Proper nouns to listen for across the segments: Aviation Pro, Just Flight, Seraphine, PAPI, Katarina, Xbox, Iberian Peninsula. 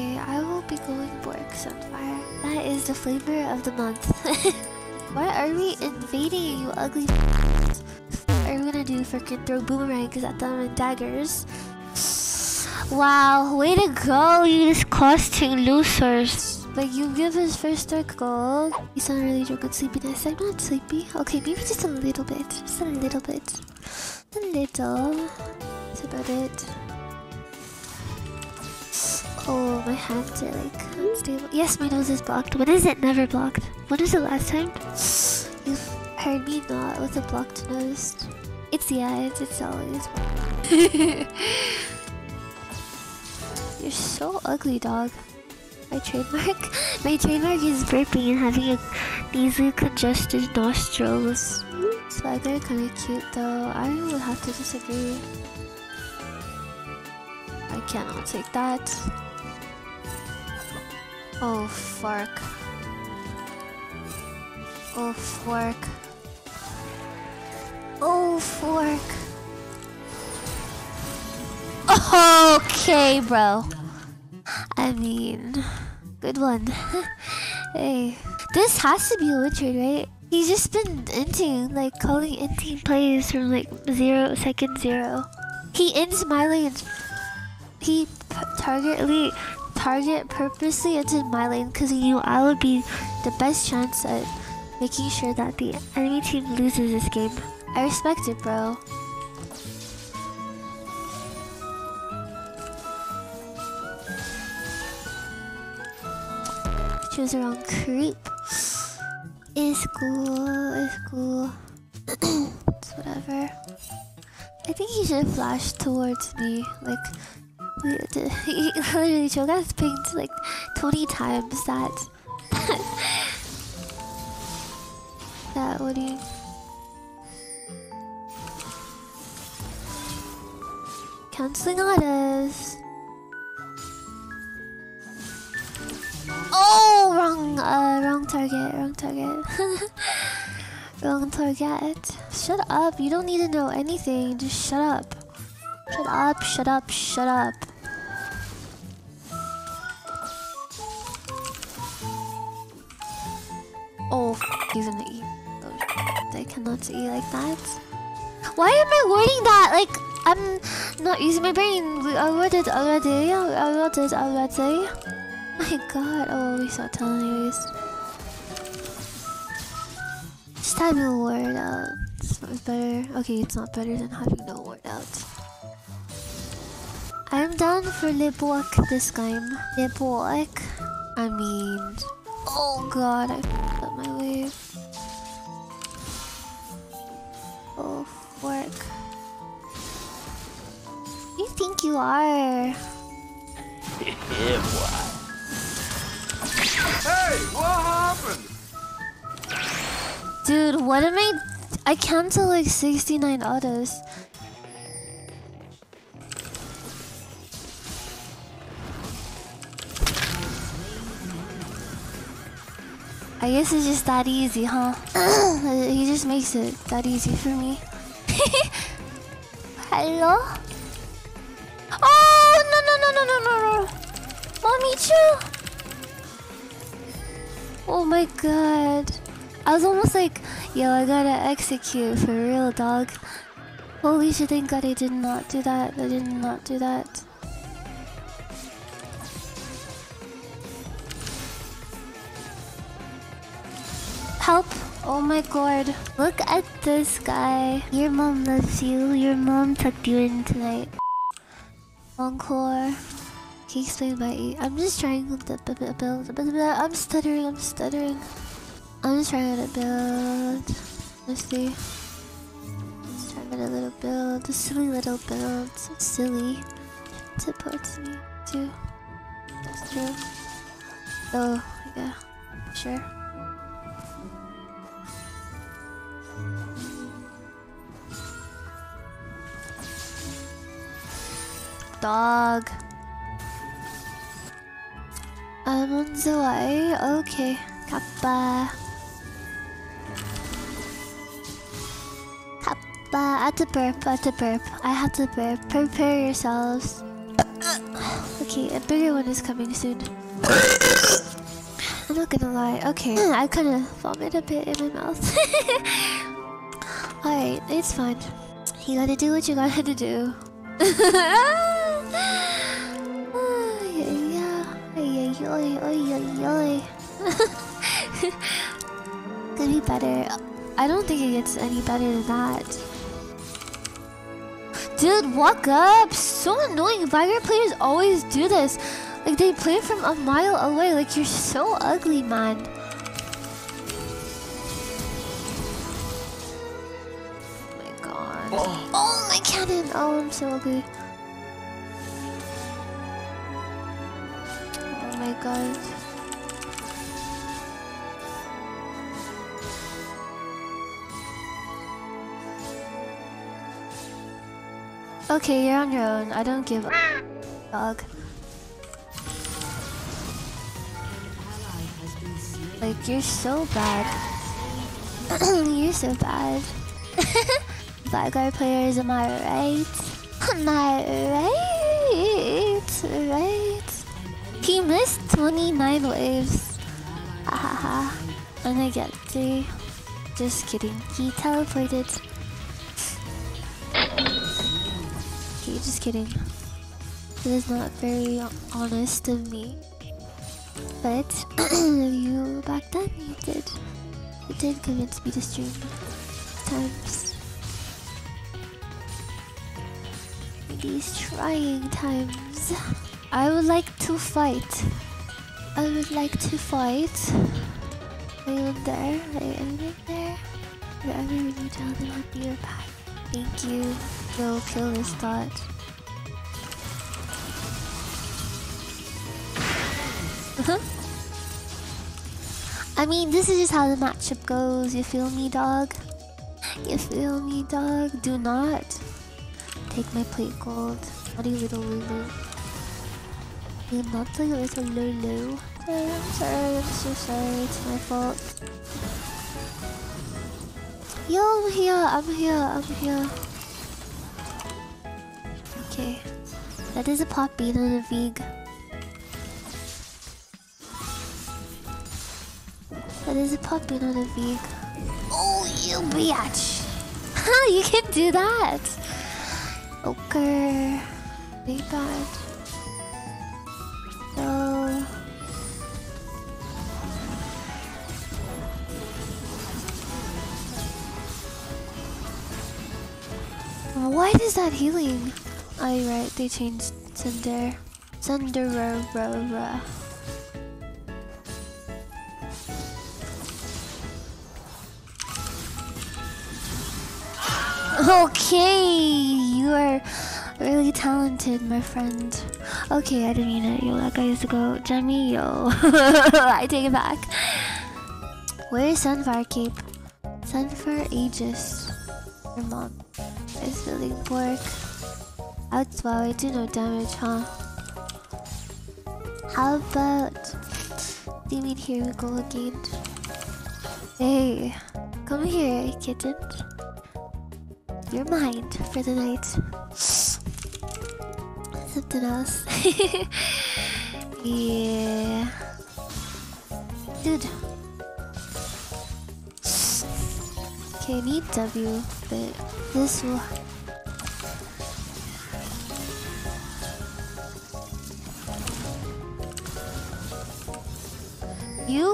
Okay, I will be going Bork Sunfire. That is the flavor of the month. Why are we invading, you ugly f***s? What are we gonna do? Freaking throw boomerangs at them and daggers? Wow, way to go, you disgusting losers. Like, you give his first dark goal. You sound really drunk and sleepiness. I'm not sleepy. Okay, maybe just a little bit. Just a little bit. Just a little. That's about it. Oh, my hands are like unstable. Yes, my nose is blocked. When is it never blocked? When was it last time? You've heard me not with a blocked nose. It's the eyes, it's always blocked. You're so ugly, dog. My trademark? My trademark is burping and having a nasally congested nostrils. Swagger kinda cute though. I would have to disagree. I cannot take that. Oh, fork. Oh, fork. Oh, fork. Okay, bro. I mean, good one. Hey, this has to be a win trade, right? He's just been inting, like calling inting plays from like 0, second 0. He ints my lane. He purposely entered my lane because he knew I would be the best chance at making sure that the enemy team loses this game. I respect it, bro. Chose the wrong creep. It's cool, it's cool. It's whatever. I think he should flash towards me, like... He literally choke ass pinged like 20 times that. That would be. Canceling autos. Oh, wrong target, wrong target. Wrong target. Shut up, you don't need to know anything, just shut up. Shut up, shut up, shut up. Oh, he's gonna eat. Oh, I cannot eat like that. Why am I wording that? Like, I'm not using my brain. I read it already. I read it already. My god. Oh, we saw telling anyways. Just having a word out. It's not better. Okay, it's not better than having no word out. I'm down for lip walk this time. Lip walk. I mean... Oh god, I f***ed up my wave. Oh, fork. Who you think you are? Hey, what happened? Dude, what am I... I canceled like 69 autos. I guess it's just that easy, huh? He just makes it that easy for me. Hello? Oh, no, no, no, no, no, no, no. Mommy, chill. Oh my god. I was almost like, yo, I gotta execute for real, dog. Holy shit, thank god I did not do that. I did not do that. Help! Oh my god. Look at this guy. Your mom loves you. Your mom tucked you in tonight. Encore. He explained my E. I'm just trying to build. I'm stuttering. I'm stuttering. I'm just trying to build. Honestly. Just trying to get a little build. A silly little build. So silly. Supports me too. That's true. Oh, yeah. Sure. Dog. I'm on the way. Okay. Kappa. Kappa. At the burp. At the burp. I have to burp. Prepare yourselves. Okay. key. A bigger one is coming soon. I'm not gonna lie. Okay, I kind of vomit a bit in my mouth. Alright, it's fine. You gotta do what you gotta do. Gonna be better. I don't think it gets any better than that. Dude, walk up! So annoying. Viger players always do this. Like, they play from a mile away. Like, you're so ugly, man. Oh. Oh my cannon! Oh, I'm so ugly. Oh my god. Okay, you're on your own. I don't give a dog. Like, you're so bad. You're so bad. Vanguard players, am I right? Am I right? He missed 29 waves. Ahaha. And I get 3. Just kidding. He teleported. Okay, just kidding. It is not very honest of me. But you back then, you did. You did convince me to stream. Times. These trying times. I would like to fight. I would like to fight. Are you there? Are you there? Wherever you tell them, I'll be your back. Thank you. Go kill this bot. I mean, this is just how the matchup goes. You feel me, dog? You feel me, dog? Do not take my plate gold. What a little Lulu. You're not a little Lulu. Sorry, I'm sorry, I'm so sorry, it's my fault. Yo, I'm here, I'm here, I'm here. Okay. That is a pop bean and a vig. That is a pop bean and a vig. Oh, you biatch! Huh, you can do that! Okay, very bad. So why is that healing? Oh, you're right, they changed Sunder. Sunderererera. Okay, you are really talented, my friend. Okay, I didn't mean it. Yo, that guy used to go, Jemmy, yo. I take it back. Where's Sunfire Cape? Sunfire Aegis. Your mom is feeling pork. That's why I do no damage, huh? How about... you mean here we go again? Hey, come here, kitten. Your mind for the night. Something else. Yeah. Dude. Okay, I need W, but this will... You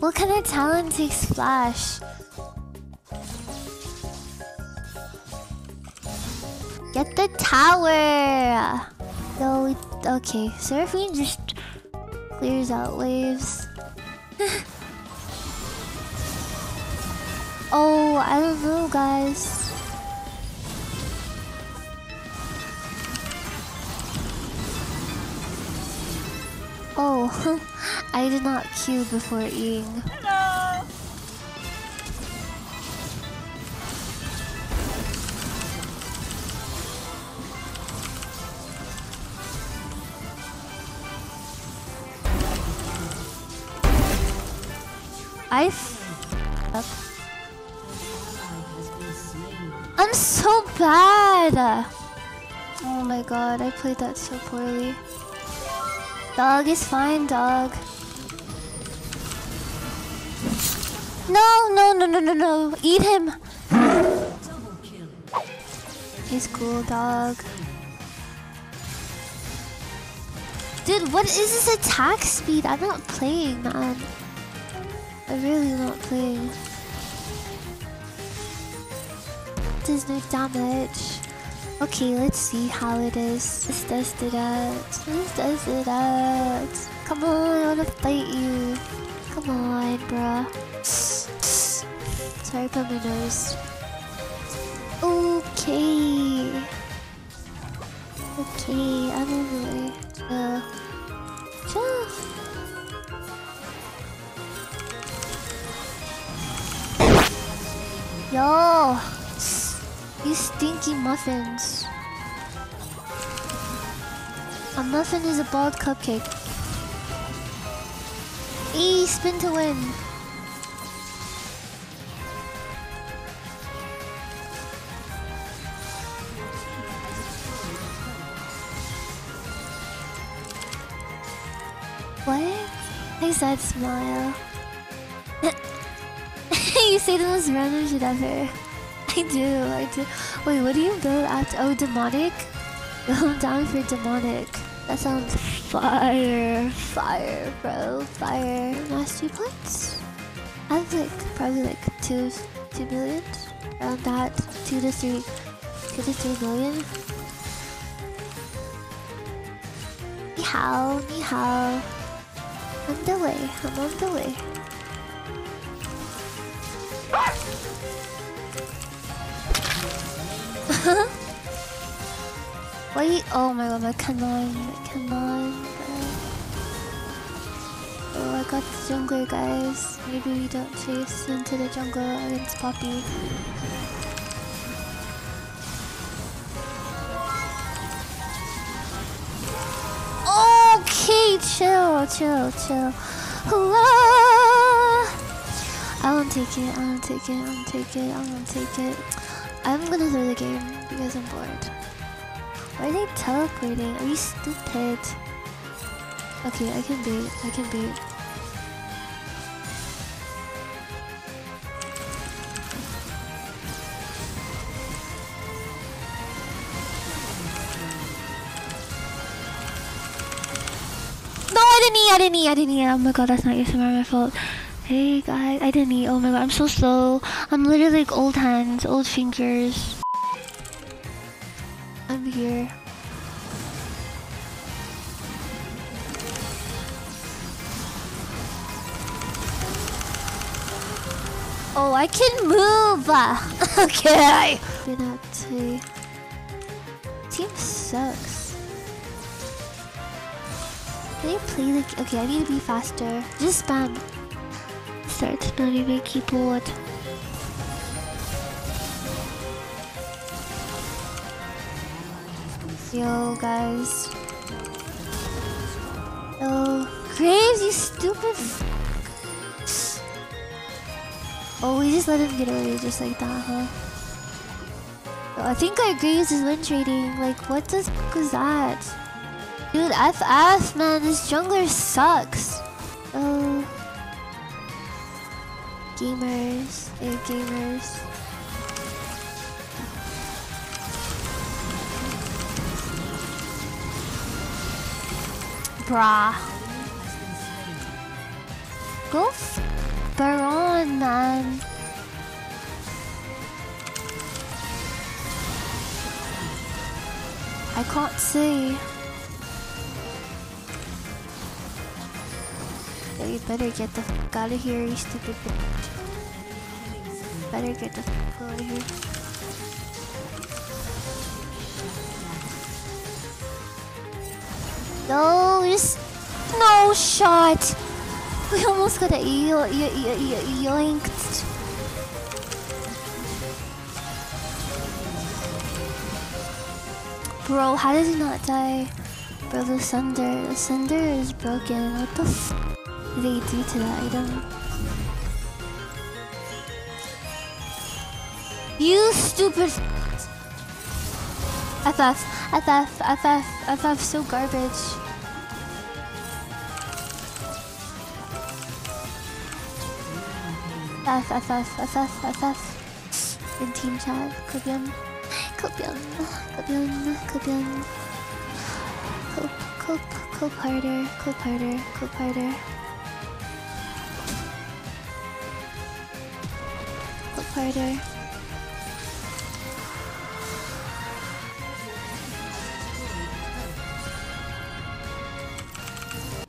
what kind of talent takes Splash? Get the tower! No, okay. Seraphine just clears out waves. Oh, I don't know, guys. Oh, I did not queue before eating. Hello! I up. I'm so bad. Oh my god, I played that so poorly. Dog is fine, dog. No. Eat him. He's cool, dog. Dude, what is this attack speed? I'm not playing, man. I'm really not playing. There's no damage. Okay, let's see how it is. Let's test it out. Come on, I wanna fight you. Come on, bruh. Sorry about my nose. Okay. Okay, I don't know. Yo! These stinky muffins. A muffin is a bald cupcake. E, spin to win. What? I said smile. You say the most random shit ever. I do. Wait, what do you build after? Oh, demonic? I'm down for demonic. That sounds fire. Fire, bro. Fire. Mastery points? I have like, probably like two million. Around that. 2 to 3 million. Ni hao. I'm on the way. Wait, oh my god, come on. Oh, I got the jungler, guys. Maybe we don't chase into the jungle against Poppy. Okay, chill. I won't take it. I'm gonna throw the game because I'm bored. Why are they teleporting? Are you stupid? Okay, I can beat. No, I didn't eat. Oh my god, that's not ASMR, my fault. Hey guys, I didn't eat. Oh my god, I'm so slow. I'm literally like old hands, old fingers. I'm here. Oh, I can move. Okay. Team sucks. Can I play like? Okay, I need to be faster. Just spam. Start not even keyboard. Yo guys. Oh Graves, you stupid. Oh, we just let him get away just like that, huh? Oh, I think our Graves is win trading. Like what the fuck is that? Dude, FF man, this jungler sucks. Oh. Gamers. Brah. Go Baron, man. I can't see. You better get the f*** out of here, you stupid bitch. Better get the f*** out of here. No, just... No shot! We almost got a yoinked. Bro, how does he not die? Bro, the Sunder is broken. What the f***? They do to that item. You stupid. FF. FF, so garbage. FF. In team chat, cope harder.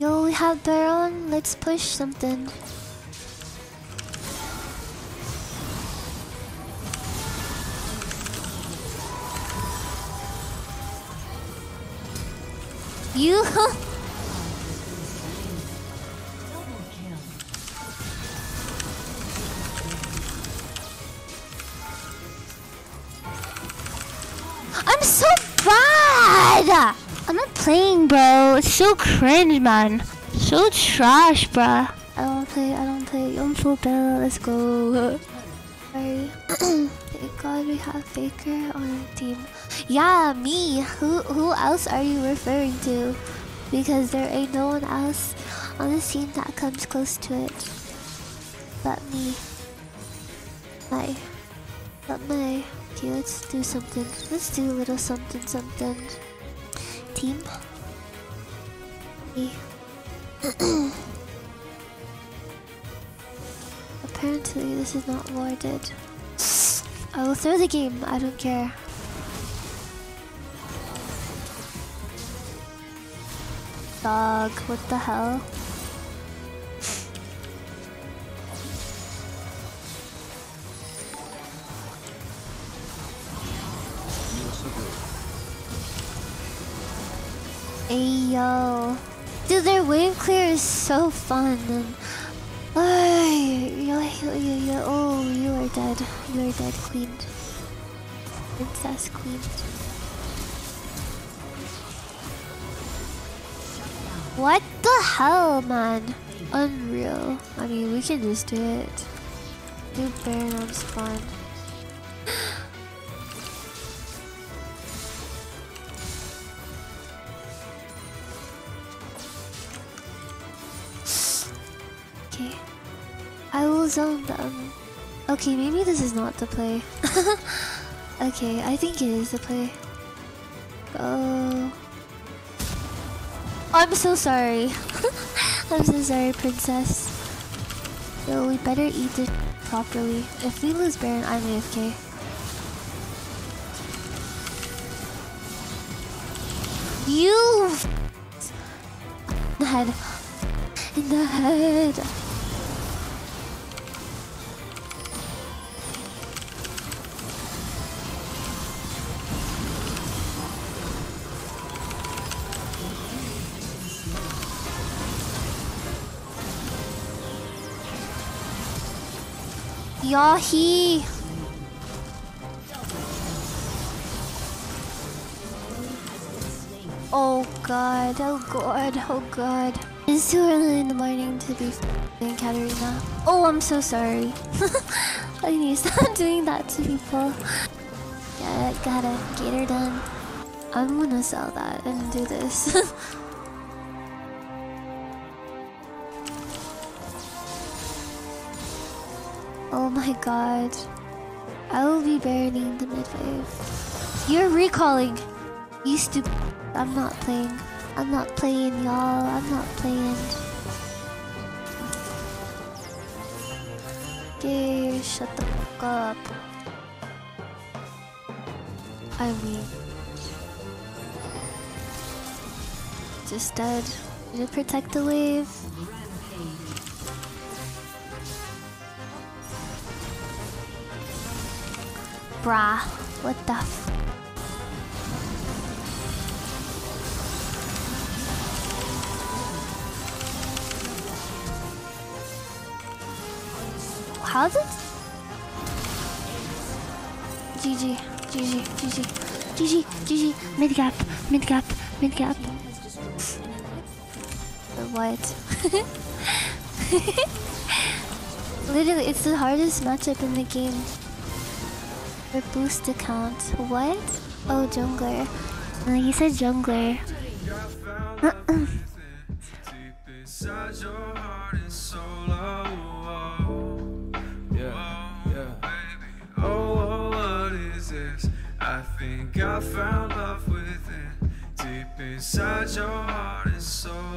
Yo, we have Baron. Let's push something. You? I'm so bad! I'm not playing, bro. It's so cringe, man. So trash, bruh. I don't play. I'm full barrel. Let's go. Sorry. Thank God we have Faker on our team. Yeah, me. Who else are you referring to? Because there ain't no one else on the scene that comes close to it. But me. But my. Okay, let's do something. Let's do a little something. Team. Me. Apparently, this is not warded. I will throw the game. I don't care. Dog, what the hell? Hey yo, dude, their wave clear is so fun. Yo, oh, you are dead. You are dead, queen. Princess queen. What the hell, man? Unreal. I mean, we can just do it. New Baron on spawn. Okay. I will zone them. Okay, maybe this is not the play. Okay, I think it is the play. Oh. I'm so sorry. I'm so sorry, princess. Yo, we better eat this properly. If we lose Baron, I'm AFK. You in the head. Yahi. Oh god. It's too early in the morning to be f***ing Katarina. Oh, I'm so sorry. I need to stop doing that to people. Yeah, gotta get her done. I'm gonna sell that and do this. Oh my god. I will be burning the mid-wave. You're recalling. You stupid. I'm not playing, y'all. I'm not playing. Okay, shut the fuck up. I mean... just dead. Need to protect the wave. Bruh, what the f? How's it? GG, mid gap. What? Literally, it's the hardest matchup in the game. Boost account. What? Oh, jungler. Oh, he's a jungler. I think I found love within, deep inside your heart and soul.